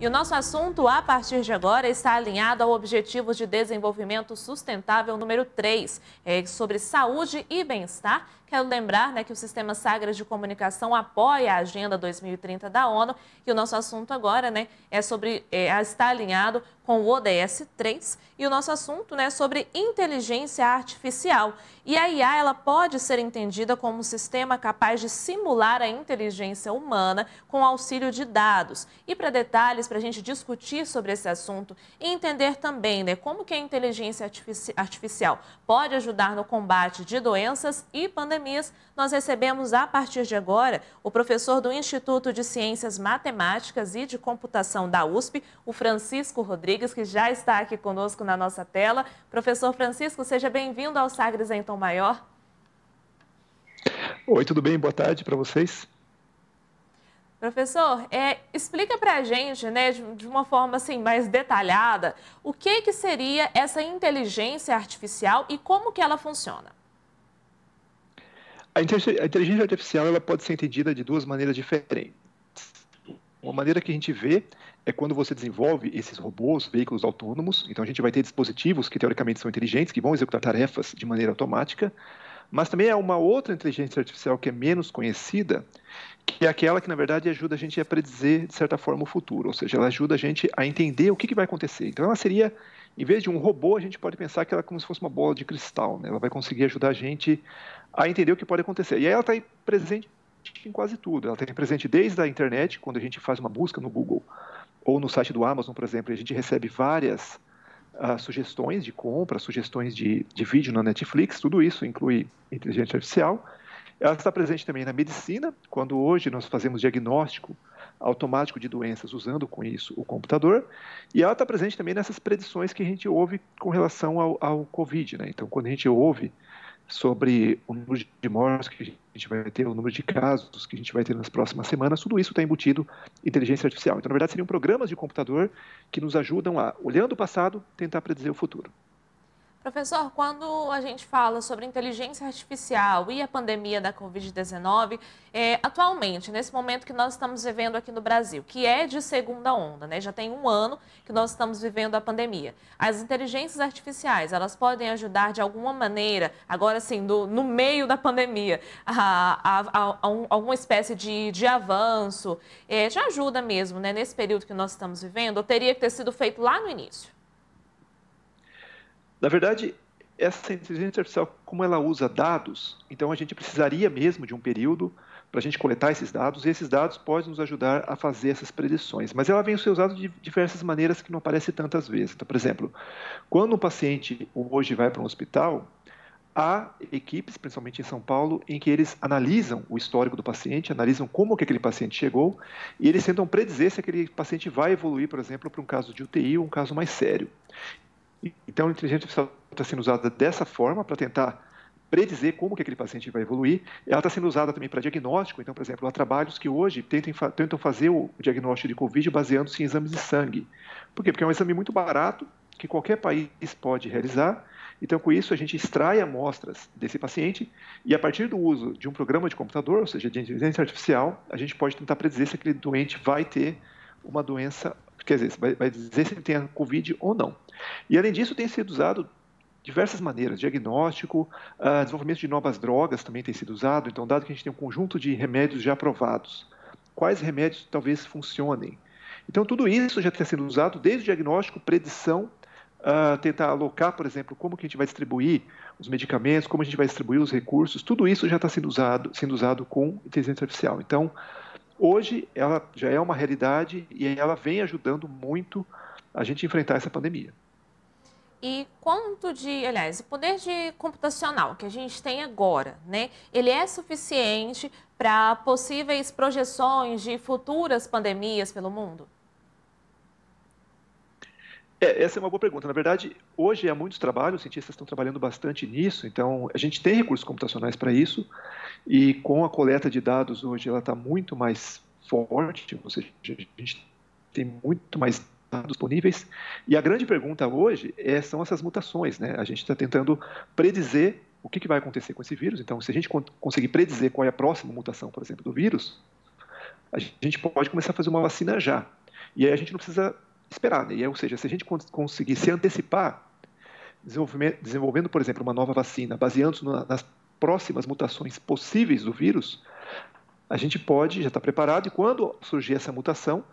E o nosso assunto, a partir de agora, está alinhado ao Objetivo de Desenvolvimento Sustentável número 3, sobre saúde e bem-estar. Quero lembrar, né, que o Sistema Sagres de Comunicação apoia a Agenda 2030 da ONU, e o nosso assunto agora, né, é sobre, está alinhado com o ODS 3, e o nosso assunto, né, é sobre inteligência artificial. E a IA, ela pode ser entendida como um sistema capaz de simular a inteligência humana com auxílio de dados. E para detalhes, para a gente discutir sobre esse assunto e entender também, né, como que a inteligência artificial pode ajudar no combate de doenças e pandemias, nós recebemos a partir de agora o professor do Instituto de Ciências Matemáticas e de Computação da USP, o Francisco Rodrigues, que já está aqui conosco na nossa tela. Professor Francisco, seja bem-vindo ao Sagres em Tom Maior. Oi, tudo bem? Boa tarde para vocês. Professor, explica para a gente, né, de uma forma assim, mais detalhada, o que seria essa inteligência artificial e como que ela funciona? A inteligência artificial, ela pode ser entendida de duas maneiras diferentes. Uma maneira que a gente vê é quando você desenvolve esses robôs, veículos autônomos. Então, a gente vai ter dispositivos que, teoricamente, são inteligentes, que vão executar tarefas de maneira automática. Mas também há uma outra inteligência artificial que é menos conhecida, que é aquela que, na verdade, ajuda a gente a predizer, de certa forma, o futuro. Ou seja, ela ajuda a gente a entender o que vai acontecer. Então, ela seria... Em vez de um robô, a gente pode pensar que ela é como se fosse uma bola de cristal, né? Ela vai conseguir ajudar a gente a entender o que pode acontecer. E aí ela está presente em quase tudo. Ela está presente desde a internet, quando a gente faz uma busca no Google ou no site do Amazon, por exemplo, a gente recebe várias sugestões de compra, sugestões de vídeo na Netflix, tudo isso inclui inteligência artificial. Ela está presente também na medicina, quando hoje nós fazemos diagnóstico automático de doenças usando com isso o computador, e ela está presente também nessas predições que a gente ouve com relação ao Covid, né? Então, quando a gente ouve sobre o número de mortes que a gente vai ter, o número de casos que a gente vai ter nas próximas semanas, tudo isso está embutido em inteligência artificial. Então, na verdade, seriam programas de computador que nos ajudam a, olhando o passado, tentar predizer o futuro. Professor, quando a gente fala sobre inteligência artificial e a pandemia da Covid-19, atualmente, nesse momento que nós estamos vivendo aqui no Brasil, que é de segunda onda, né? Já tem um ano que nós estamos vivendo a pandemia. As inteligências artificiais, elas podem ajudar de alguma maneira, agora sim, no meio da pandemia, alguma espécie de avanço, de ajuda mesmo, né? Nesse período que nós estamos vivendo, ou teria que ter sido feito lá no início? Na verdade, essa inteligência artificial, como ela usa dados, então a gente precisaria mesmo de um período para a gente coletar esses dados, e esses dados podem nos ajudar a fazer essas predições. Mas ela vem a ser usada de diversas maneiras que não aparece tantas vezes. Então, por exemplo, quando um paciente hoje vai para um hospital, há equipes, principalmente em São Paulo, em que eles analisam o histórico do paciente, analisam como que aquele paciente chegou, e eles tentam predizer se aquele paciente vai evoluir, por exemplo, para um caso de UTI ou um caso mais sério. Então, a inteligência artificial está sendo usada dessa forma para tentar predizer como que aquele paciente vai evoluir. Ela está sendo usada também para diagnóstico. Então, por exemplo, há trabalhos que hoje tentam fazer o diagnóstico de Covid baseando-se em exames de sangue. Por quê? Porque é um exame muito barato que qualquer país pode realizar. Então, com isso, a gente extrai amostras desse paciente e, a partir do uso de um programa de computador, ou seja, de inteligência artificial, a gente pode tentar predizer se aquele doente vai ter uma doença, quer dizer, vai dizer se ele tem a Covid ou não. E, além disso, tem sido usado diversas maneiras, diagnóstico, desenvolvimento de novas drogas também tem sido usado. Então, dado que a gente tem um conjunto de remédios já aprovados, quais remédios talvez funcionem? Então, tudo isso já está sendo usado desde o diagnóstico, predição, tentar alocar, por exemplo, como que a gente vai distribuir os medicamentos, como a gente vai distribuir os recursos, tudo isso já está sendo usado com inteligência artificial. Então, hoje, ela já é uma realidade e ela vem ajudando muito a gente enfrentar essa pandemia. E quanto de, aliás, o poder de computacional que a gente tem agora, né? Ele é suficiente para possíveis projeções de futuras pandemias pelo mundo? Essa é uma boa pergunta. Na verdade, hoje há muitos trabalhos, os cientistas estão trabalhando bastante nisso, então a gente tem recursos computacionais para isso, e com a coleta de dados hoje ela está muito mais forte, ou seja, a gente tem muito mais dados disponíveis, e a grande pergunta hoje são essas mutações, né? A gente está tentando predizer o que vai acontecer com esse vírus, então se a gente conseguir predizer qual é a próxima mutação, por exemplo, do vírus, a gente pode começar a fazer uma vacina já. E aí a gente não precisa esperar, né? E aí, ou seja, se a gente conseguir se antecipar, desenvolvendo, por exemplo, uma nova vacina, baseando-se nas próximas mutações possíveis do vírus, a gente pode já estar preparado e quando surgir essa mutação,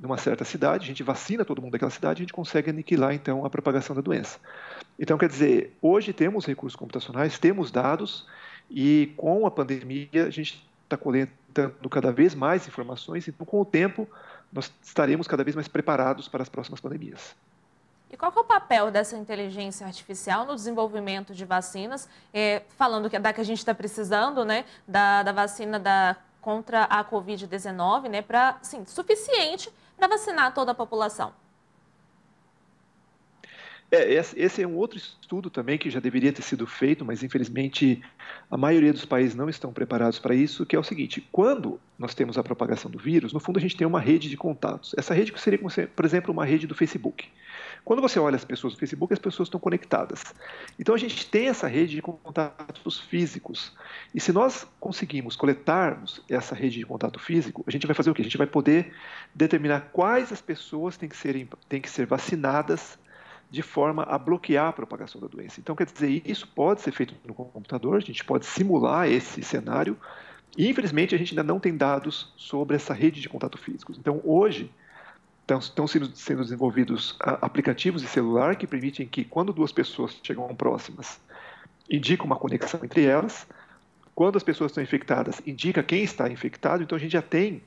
numa certa cidade, a gente vacina todo mundo daquela cidade, a gente consegue aniquilar, então, a propagação da doença. Então, quer dizer, hoje temos recursos computacionais, temos dados e com a pandemia a gente está coletando cada vez mais informações, então, com o tempo, nós estaremos cada vez mais preparados para as próximas pandemias. E qual que é o papel dessa inteligência artificial no desenvolvimento de vacinas? Falando que a gente está precisando, né, da vacina contra a Covid-19, né, suficiente para vacinar toda a população. Esse é um outro estudo também que já deveria ter sido feito, mas infelizmente a maioria dos países não estão preparados para isso, que é o seguinte, quando nós temos a propagação do vírus, no fundo a gente tem uma rede de contatos. Essa rede seria, por exemplo, uma rede do Facebook. Quando você olha as pessoas no Facebook, as pessoas estão conectadas. Então a gente tem essa rede de contatos físicos. E se nós conseguirmos coletarmos essa rede de contato físico, a gente vai fazer o quê? A gente vai poder determinar quais as pessoas têm que ser vacinadas de forma a bloquear a propagação da doença. Então, quer dizer, isso pode ser feito no computador, a gente pode simular esse cenário e, infelizmente, a gente ainda não tem dados sobre essa rede de contato físico. Então, hoje, estão sendo desenvolvidos aplicativos de celular que permitem que, quando duas pessoas chegam próximas, indica uma conexão entre elas, quando as pessoas estão infectadas, indica quem está infectado, então a gente já tem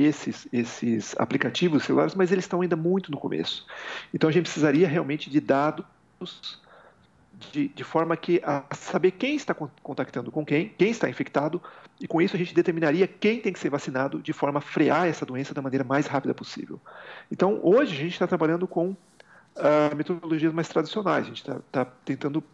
esses aplicativos celulares, mas eles estão ainda muito no começo. Então, a gente precisaria realmente de dados de forma que a saber quem está contactando com quem está infectado, e com isso a gente determinaria quem tem que ser vacinado de forma a frear essa doença da maneira mais rápida possível. Então, hoje a gente está trabalhando com metodologias mais tradicionais, a gente está tentando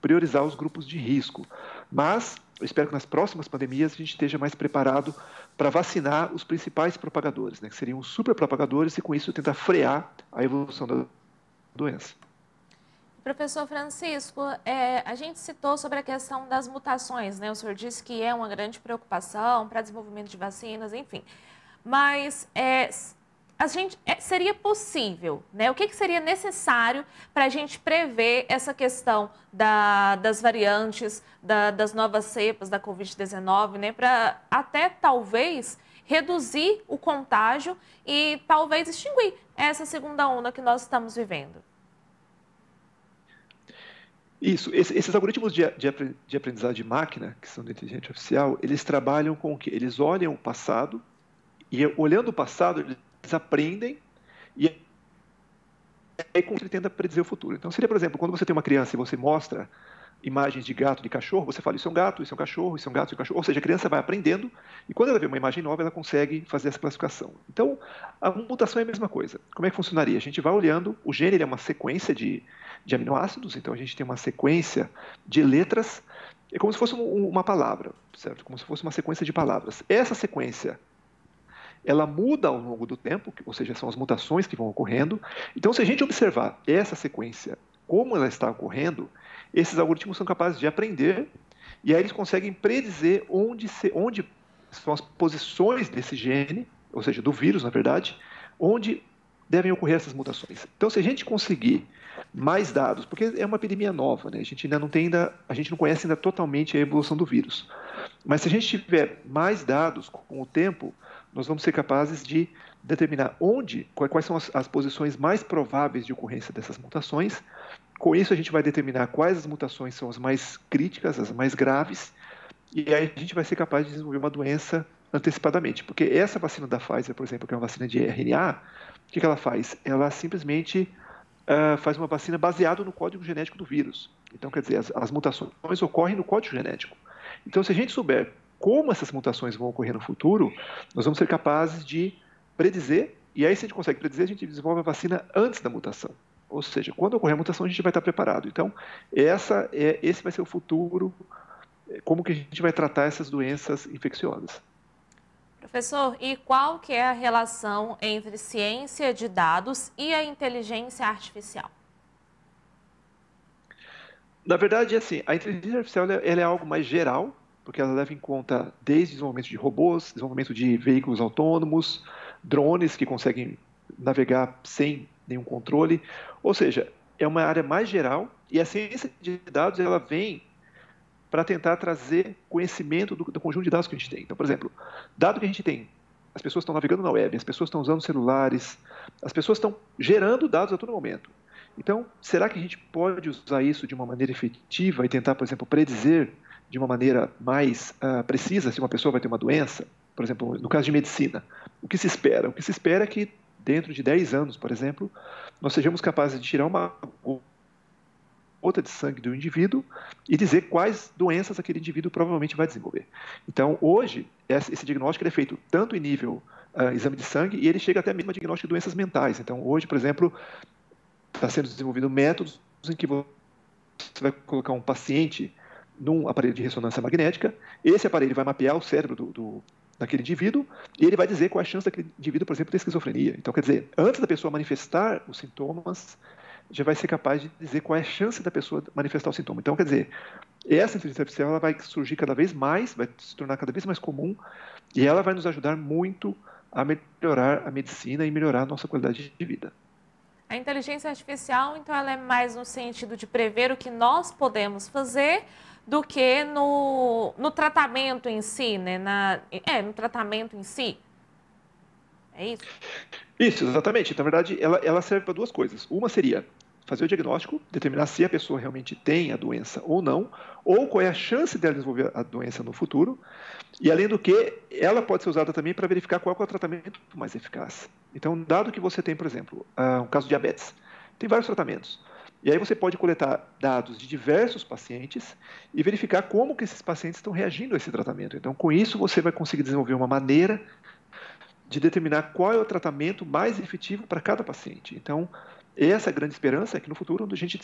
priorizar os grupos de risco, mas eu espero que nas próximas pandemias a gente esteja mais preparado para vacinar os principais propagadores, né, que seriam os superpropagadores, e com isso tentar frear a evolução da doença. Professor Francisco, a gente citou sobre a questão das mutações, né? O senhor disse que é uma grande preocupação para desenvolvimento de vacinas, enfim. Mas seria possível, né? O que seria necessário para a gente prever essa questão das variantes, das novas cepas da Covid-19, né? Para até talvez reduzir o contágio e talvez extinguir essa segunda onda que nós estamos vivendo. Isso, esses algoritmos de aprendizagem de máquina, que são de inteligência artificial, eles trabalham com o quê? Eles olham o passado e, olhando o passado, eles aprendem e aí tenta predizer o futuro. Então, seria, por exemplo, quando você tem uma criança e você mostra imagens de gato, de cachorro, você fala, isso é um gato, isso é um cachorro, isso é um gato, isso é um cachorro. Ou seja, a criança vai aprendendo e quando ela vê uma imagem nova, ela consegue fazer essa classificação. Então, a mutação é a mesma coisa. Como é que funcionaria? A gente vai olhando, o gene ele é uma sequência de aminoácidos, então a gente tem uma sequência de letras, é como se fosse uma palavra, certo? Como se fosse uma sequência de palavras. Essa sequência, ela muda ao longo do tempo, ou seja, são as mutações que vão ocorrendo. Então, se a gente observar essa sequência, como ela está ocorrendo, esses algoritmos são capazes de aprender e aí eles conseguem predizer onde são as posições desse gene, ou seja, do vírus, na verdade, onde devem ocorrer essas mutações. Então, se a gente conseguir mais dados, porque é uma epidemia nova, né? A gente não conhece ainda totalmente a evolução do vírus. Mas se a gente tiver mais dados com o tempo, nós vamos ser capazes de determinar quais são as posições mais prováveis de ocorrência dessas mutações. Com isso, a gente vai determinar quais as mutações são as mais críticas, as mais graves, e aí a gente vai ser capaz de desenvolver uma doença antecipadamente. Porque essa vacina da Pfizer, por exemplo, que é uma vacina de RNA, o que ela faz? Ela simplesmente faz uma vacina baseada no código genético do vírus. Então, quer dizer, as mutações ocorrem no código genético. Então, se a gente souber como essas mutações vão ocorrer no futuro, nós vamos ser capazes de predizer, e aí se a gente consegue predizer, a gente desenvolve a vacina antes da mutação. Ou seja, quando ocorrer a mutação, a gente vai estar preparado. Então, esse vai ser o futuro, como que a gente vai tratar essas doenças infecciosas. Professor, e qual que é a relação entre ciência de dados e a inteligência artificial? Na verdade, assim, a inteligência artificial ela é algo mais geral, porque ela leva em conta desde o desenvolvimento de robôs, desenvolvimento de veículos autônomos, drones que conseguem navegar sem nenhum controle. Ou seja, é uma área mais geral e a ciência de dados ela vem para tentar trazer conhecimento do conjunto de dados que a gente tem. Então, por exemplo, dado que a gente tem, as pessoas estão navegando na web, as pessoas estão usando celulares, as pessoas estão gerando dados a todo momento. Então, será que a gente pode usar isso de uma maneira efetiva e tentar, por exemplo, predizer de uma maneira mais precisa se uma pessoa vai ter uma doença? Por exemplo, no caso de medicina, o que se espera? O que se espera é que dentro de 10 anos, por exemplo, nós sejamos capazes de tirar uma gota de sangue do indivíduo e dizer quais doenças aquele indivíduo provavelmente vai desenvolver. Então, hoje, esse diagnóstico é feito tanto em nível exame de sangue e ele chega até mesmo a diagnóstico de doenças mentais. Então, hoje, por exemplo, está sendo desenvolvido métodos em que você vai colocar um paciente num aparelho de ressonância magnética, esse aparelho vai mapear o cérebro daquele indivíduo e ele vai dizer qual é a chance daquele indivíduo, por exemplo, ter esquizofrenia. Então, quer dizer, antes da pessoa manifestar os sintomas, já vai ser capaz de dizer qual é a chance da pessoa manifestar o sintoma. Então, quer dizer, essa inteligência artificial ela vai surgir cada vez mais, vai se tornar cada vez mais comum e ela vai nos ajudar muito a melhorar a medicina e melhorar a nossa qualidade de vida. A inteligência artificial, então, ela é mais no sentido de prever o que nós podemos fazer do que no tratamento em si, né? No tratamento em si. É isso? Isso, exatamente. Então, na verdade, ela serve para duas coisas. Uma seria fazer o diagnóstico, determinar se a pessoa realmente tem a doença ou não, ou qual é a chance dela desenvolver a doença no futuro. E, além do que, ela pode ser usada também para verificar qual é o tratamento mais eficaz. Então, dado que você tem, por exemplo, um caso de diabetes, tem vários tratamentos. E aí você pode coletar dados de diversos pacientes e verificar como que esses pacientes estão reagindo a esse tratamento. Então, com isso, você vai conseguir desenvolver uma maneira de determinar qual é o tratamento mais efetivo para cada paciente. Então, essa é a grande esperança, é que no futuro a gente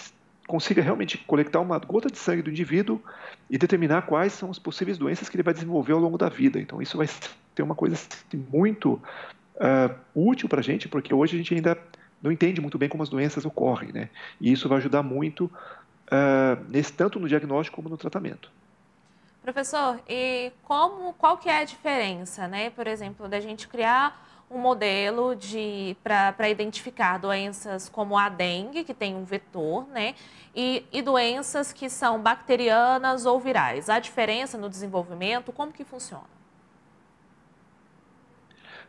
consiga realmente coletar uma gota de sangue do indivíduo e determinar quais são as possíveis doenças que ele vai desenvolver ao longo da vida. Então, isso vai ter uma coisa muito útil para a gente, porque hoje a gente ainda não entende muito bem como as doenças ocorrem, né? E isso vai ajudar muito, tanto no diagnóstico como no tratamento. Professor, e qual que é a diferença, né? Por exemplo, da gente criar um modelo para identificar doenças como a dengue, que tem um vetor, né? E doenças que são bacterianas ou virais. Há diferença no desenvolvimento? Como que funciona?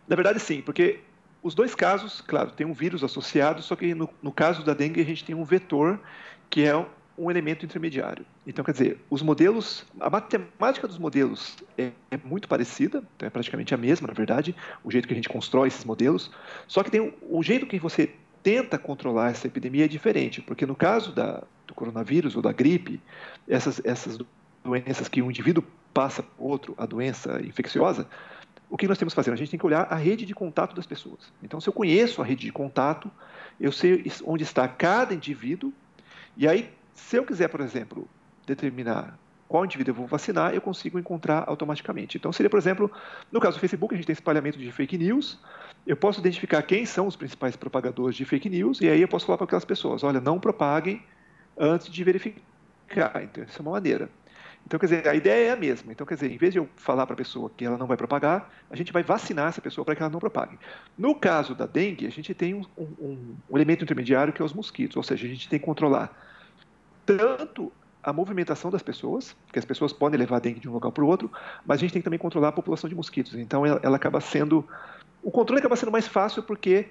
Na verdade, sim, porque os dois casos, claro, tem um vírus associado, só que no caso da dengue a gente tem um vetor, que é um elemento intermediário. Então, quer dizer, os modelos, a matemática dos modelos é muito parecida, é praticamente a mesma, na verdade, o jeito que a gente constrói esses modelos, só que tem o jeito que você tenta controlar essa epidemia é diferente, porque no caso do coronavírus ou da gripe, essas doenças que um indivíduo passa para outro, a doença infecciosa, o que nós temos que fazer? A gente tem que olhar a rede de contato das pessoas. Então, se eu conheço a rede de contato, eu sei onde está cada indivíduo, e aí, se eu quiser, por exemplo, determinar qual indivíduo eu vou vacinar, eu consigo encontrar automaticamente. Então, seria, por exemplo, no caso do Facebook, a gente tem espalhamento de fake news, eu posso identificar quem são os principais propagadores de fake news, e aí eu posso falar para aquelas pessoas, olha, não propaguem antes de verificar. Então, essa é uma maneira. Então, quer dizer, a ideia é a mesma. Então, quer dizer, em vez de eu falar para a pessoa que ela não vai propagar, a gente vai vacinar essa pessoa para que ela não propague. No caso da dengue, a gente tem um elemento intermediário que é os mosquitos, ou seja, a gente tem que controlar tanto a movimentação das pessoas, que as pessoas podem levar a dengue de um local para o outro, mas a gente tem que também controlar a população de mosquitos. Então, o controle acaba sendo mais fácil porque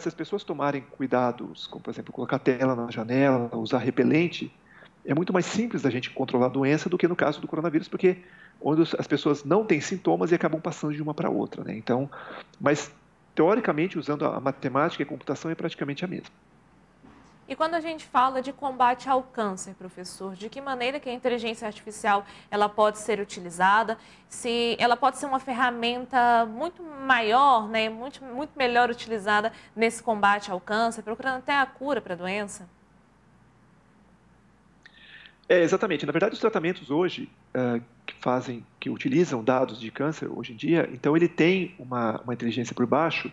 se as pessoas tomarem cuidados, como, por exemplo, colocar tela na janela, usar repelente, é muito mais simples da gente controlar a doença do que no caso do coronavírus, porque onde as pessoas não têm sintomas e acabam passando de uma para outra, né? Então, mas, teoricamente, usando a matemática e a computação, é praticamente a mesma. E quando a gente fala de combate ao câncer, professor, de que maneira que a inteligência artificial ela pode ser utilizada? Se ela pode ser uma ferramenta muito maior, né, muito melhor utilizada nesse combate ao câncer, procurando até a cura para a doença? É, exatamente. Na verdade, os tratamentos hoje que utilizam dados de câncer hoje em dia, então ele tem uma inteligência por baixo,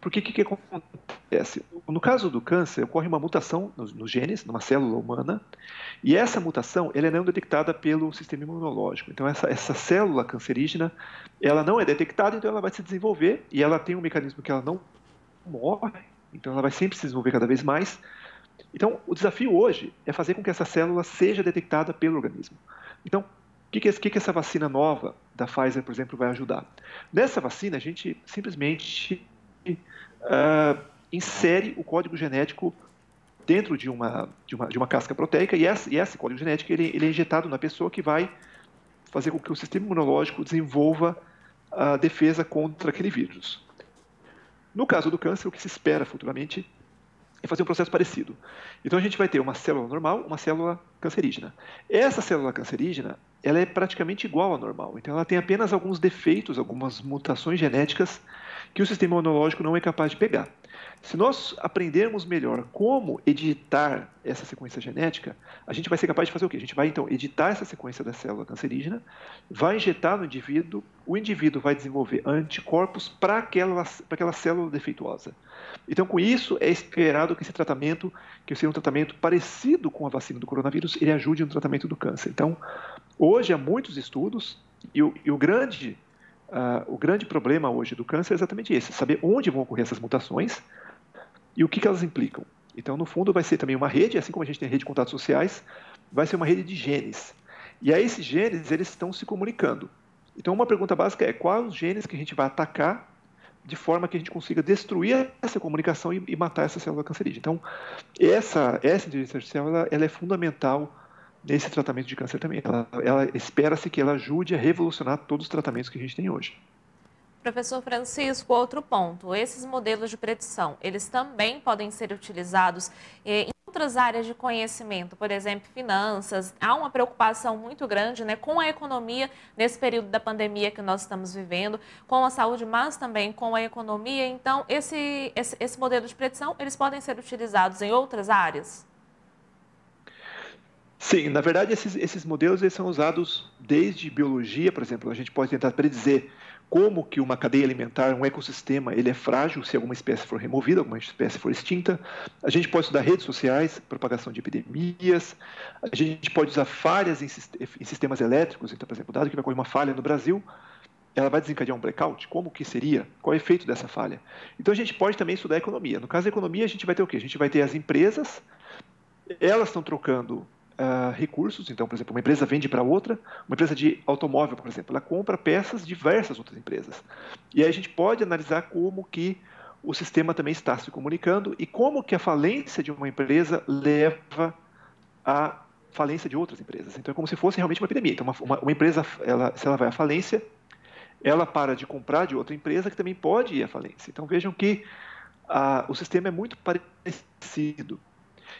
porque o que acontece? No caso do câncer, ocorre uma mutação nos genes, numa célula humana, e essa mutação ela é não detectada pelo sistema imunológico. Então, essa célula cancerígena ela não é detectada, então ela vai se desenvolver, e ela tem um mecanismo que ela não morre, então ela vai sempre se desenvolver cada vez mais. Então, o desafio hoje é fazer com que essa célula seja detectada pelo organismo. Então, o que essa vacina nova da Pfizer, por exemplo, vai ajudar? Nessa vacina, a gente simplesmente insere o código genético dentro de uma casca proteica, e esse código genético ele é injetado na pessoa, que vai fazer com que o sistema imunológico desenvolva a defesa contra aquele vírus. No caso do câncer, o que se espera futuramente é fazer um processo parecido. Então, a gente vai ter uma célula normal, uma célula cancerígena. Essa célula cancerígena, ela é praticamente igual à normal. Então, ela tem apenas alguns defeitos, algumas mutações genéticas que o sistema imunológico não é capaz de pegar. Se nós aprendermos melhor como editar essa sequência genética, a gente vai ser capaz de fazer o quê? A gente vai, então, editar essa sequência da célula cancerígena, vai injetar no indivíduo, o indivíduo vai desenvolver anticorpos para aquela célula defeituosa. Então, com isso, é esperado que esse tratamento, que seja um tratamento parecido com a vacina do coronavírus, ele ajude no tratamento do câncer. Então, hoje há muitos estudos, e o grande problema hoje do câncer é exatamente esse, saber onde vão ocorrer essas mutações e o que elas implicam. Então, no fundo, vai ser também uma rede, assim como a gente tem a rede de contatos sociais, vai ser uma rede de genes. E aí, esses genes, eles estão se comunicando. Então, uma pergunta básica é quais os genes que a gente vai atacar de forma que a gente consiga destruir essa comunicação e matar essa célula cancerígena. Então, essa inteligência artificial, ela é fundamental nesse tratamento de câncer também. Ela espera-se que ela ajude a revolucionar todos os tratamentos que a gente tem hoje. Professor Francisco, outro ponto. Esses modelos de predição, eles também podem ser utilizados em outras áreas de conhecimento, por exemplo, finanças. Há uma preocupação muito grande, né, com a economia nesse período da pandemia que nós estamos vivendo, com a saúde, mas também com a economia. Então, esse modelo de predição, eles podem ser utilizados em outras áreas? Sim, na verdade, esses modelos eles são usados desde biologia, por exemplo. A gente pode tentar predizer como que uma cadeia alimentar, um ecossistema, ele é frágil se alguma espécie for removida, alguma espécie for extinta. A gente pode estudar redes sociais, propagação de epidemias. A gente pode usar falhas em sistemas elétricos. Então, por exemplo, dado que vai ocorrer uma falha no Brasil, ela vai desencadear um blackout? Como que seria? Qual é o efeito dessa falha? Então, a gente pode também estudar a economia. No caso da economia, a gente vai ter o quê? A gente vai ter as empresas, elas estão trocando recursos. Então, por exemplo, uma empresa vende para outra, uma empresa de automóvel, por exemplo, ela compra peças de diversas outras empresas. E aí a gente pode analisar como que o sistema também está se comunicando e como que a falência de uma empresa leva à falência de outras empresas. Então, é como se fosse realmente uma epidemia. Então, uma empresa, se ela vai à falência, ela para de comprar de outra empresa que também pode ir à falência. Então, vejam que o sistema é muito parecido.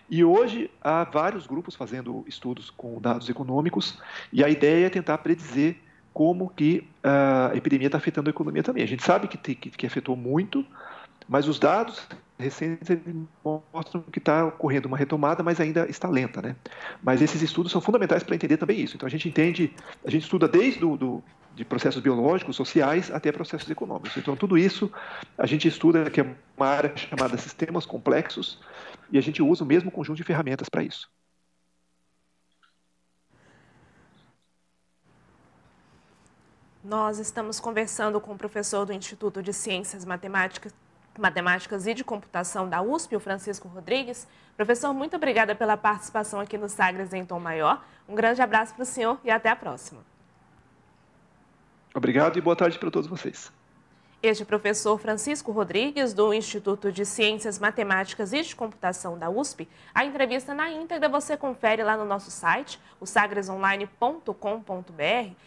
E hoje há vários grupos fazendo estudos com dados econômicos, e a ideia é tentar predizer como que a epidemia está afetando a economia também. A gente sabe que afetou muito, mas os dados recentes mostram que está ocorrendo uma retomada, mas ainda está lenta, né? Mas esses estudos são fundamentais para entender também isso. Então, a gente estuda desde de processos biológicos, sociais, até processos econômicos. Então, tudo isso a gente estuda, que é uma área chamada sistemas complexos, e a gente usa o mesmo conjunto de ferramentas para isso. Nós estamos conversando com o professor do Instituto de Ciências Matemáticas e de Computação da USP, o Francisco Rodrigues. Professor, muito obrigada pela participação aqui no Sagres em Tom Maior. Um grande abraço para o senhor e até a próxima. Obrigado e boa tarde para todos vocês. Este é o professor Francisco Rodrigues, do Instituto de Ciências Matemáticas e de Computação da USP. A entrevista na íntegra você confere lá no nosso site, o sagresonline.com.br.